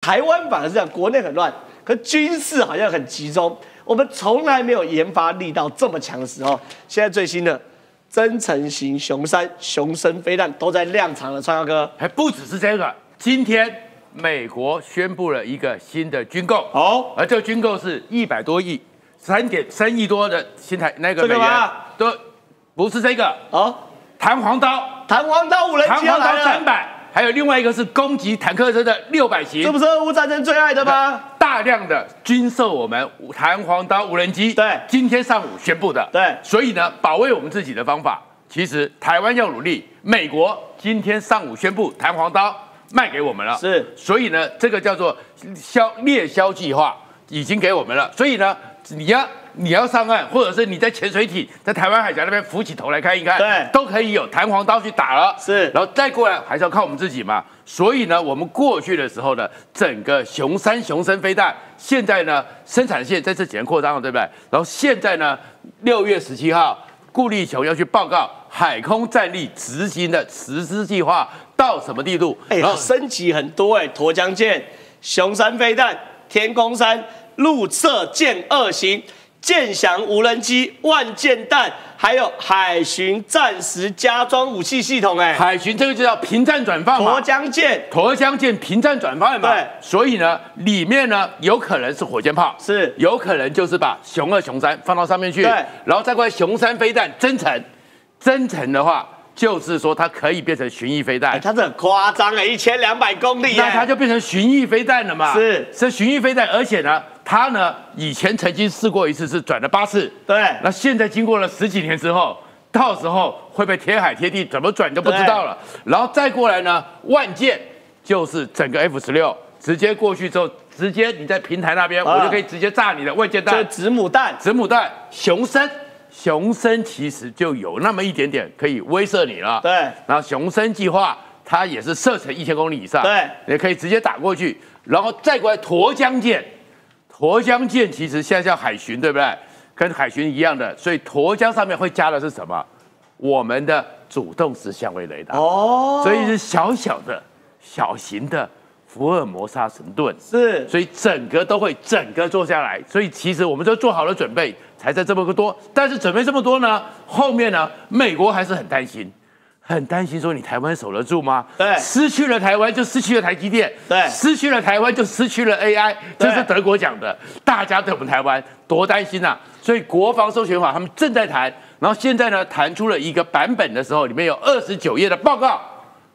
台湾反而是这样，国内很乱，可军事好像很集中。我们从来没有研发力道这么强的时候。现在最新的增程型雄三、雄升飞弹都在量产了，川耀哥。还不只是这个，今天美国宣布了一个新的军购，哦，而这个军购是100多亿，3.3亿多的新台那个美元，都不是这个哦，弹簧刀5人机要来了，300。 还有另外一个是攻击坦克车的600型，这不是俄乌战争最爱的吗？大量的军售我们弹簧刀无人机，对，今天上午宣布的，对。所以呢，保卫我们自己的方法，其实台湾要努力。美国今天上午宣布弹簧刀卖给我们了，是。所以呢，这个叫做猎枭计划已经给我们了。所以呢，你要上岸，或者是你在潜水艇在台湾海峡那边浮起头来看一看，对，都可以有弹簧刀去打了。是，然后再过来还是要靠我们自己嘛。所以呢，我们过去的时候呢，整个雄三、雄升飞弹，现在呢生产线在这几年扩张了，对不对？然后现在呢，6月17号，顾立雄要去报告海空战力执行的实施计划到什么地步。哎，升级很多哎，沱江舰、雄三飞弹、天宫山、陆射舰2型。 剑翔无人机、万箭弹，还有海巡战时加装武器系统，哎，海巡这个就叫平战转放嘛。沱江舰平战转放嘛。对，所以呢，里面呢有可能是火箭炮，是有可能就是把雄2、雄3放到上面去，对，然后再过来雄3飞弹增程的话。 就是说，它可以变成巡弋飞弹，它这很夸张哎，1200公里，那它就变成巡弋飞弹了嘛？是，是巡弋飞弹，而且呢，它呢以前曾经试过一次，是转了8次，对。那现在经过了10几年之后，到时候会被贴海贴地怎么转就不知道了。然后再过来呢，万箭就是整个 F-16直接过去之后，直接你在平台那边，我就可以直接炸你的万箭弹，子母弹，雄升其实就有那么一点点可以威慑你了，对。然后雄升计划它也是射程1000公里以上，对，也可以直接打过去。然后再过来沱江舰其实现在叫海巡，对不对？跟海巡一样的，所以沱江上面会加的是什么？我们的主动式相位雷达哦，所以是小型的。 福尔摩沙神盾是，所以整个做下来，所以其实我们就做好了准备，才在这么多。但是准备这么多呢，后面呢，美国还是很担心，说你台湾守得住吗？对，失去了台湾就失去了台积电，对，失去了台湾就失去了 AI， 这是德国讲的，大家对我们台湾多担心啊！所以国防授权法他们正在谈，然后现在呢，谈出了一个版本的时候，里面有29页的报告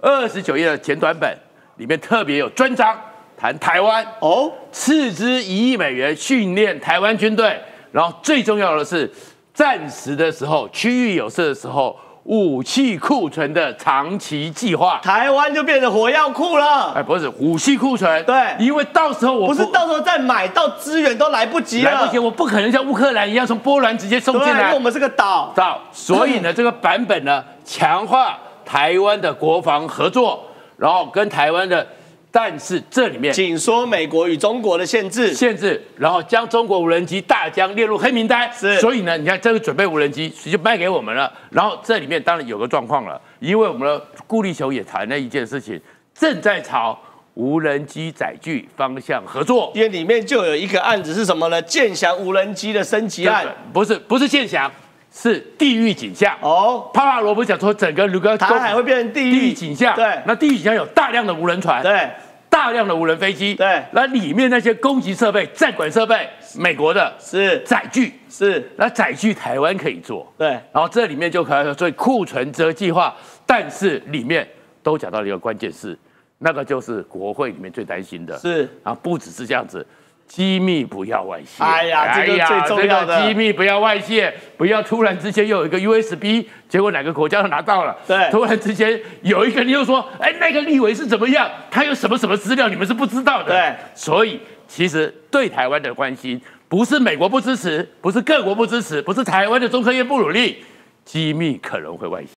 ，29页的简短本。 里面特别有专章谈台湾哦，斥资1亿美元训练台湾军队，然后最重要的是，战时的时候、区域有事的时候，武器库存的长期计划，台湾就变成火药库了。哎，不是武器库存，对，因为到时候我不是到时候再买到资源都来不及了，来不及，我不可能像乌克兰一样从波兰直接送进来，因为我们是个岛，所以呢，这个版本呢，强化台湾的国防合作。 然后跟台湾的，但是这里面紧缩美国与中国的限制，然后将中国无人机大疆列入黑名单。是，所以呢，你看这个准备无人机就卖给我们了。然后这里面当然有个状况了，因为我们的顾立雄也谈了一件事情，正在朝无人机载具方向合作。因为里面就有一个案子是什么呢？剑翔无人机的升级案，不是剑翔。 是地狱景象哦，帕帕罗不是讲说整个卢沟台海会变成地狱景象，对，那地狱景象有大量的无人船，对，大量的无人飞机，对，那里面那些攻击设备、战管设备，美国的是载具，是，那载具台湾可以做，对，然后这里面就可能所以库存则计划，但是里面都讲到了一个关键事，那个就是国会里面最担心的，是，然后不只是这样子。 机密不要外泄。哎呀，这个最重要的，机密不要外泄，不要突然之间又有一个 USB， 结果哪个国家都拿到了。对，突然之间有一个人又说，哎，那个立委是怎么样？他有什么资料，你们是不知道的。对，所以其实对台湾的关心，不是美国不支持，不是各国不支持，不是台湾的中科院不努力，机密可能会外泄。